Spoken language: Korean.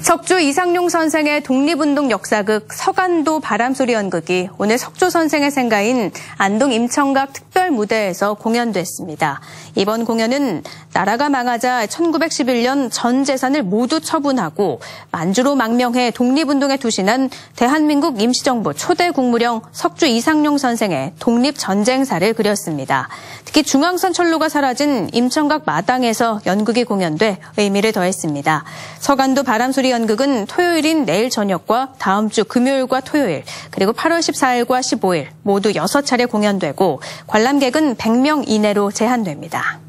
석주 이상용 선생의 독립운동 역사극 서간도 바람소리 연극이 오늘 석주 선생의 생가인 안동 임청각 특별무대에서 공연됐습니다. 이번 공연은 나라가 망하자 1911년 전 재산을 모두 처분하고 만주로 망명해 독립운동에 투신한 대한민국 임시정부 초대 국무령 석주 이상용 선생의 독립전쟁사를 그렸습니다. 특히 중앙선 철로가 사라진 임청각 마당에서 연극이 공연돼 의미를 더했습니다. 서간도 바람소리 연극은 토요일인 내일 저녁과 다음 주 금요일과 토요일, 그리고 8월 14일과 15일 모두 6차례 공연되고 관람객은 100명 이내로 제한됩니다.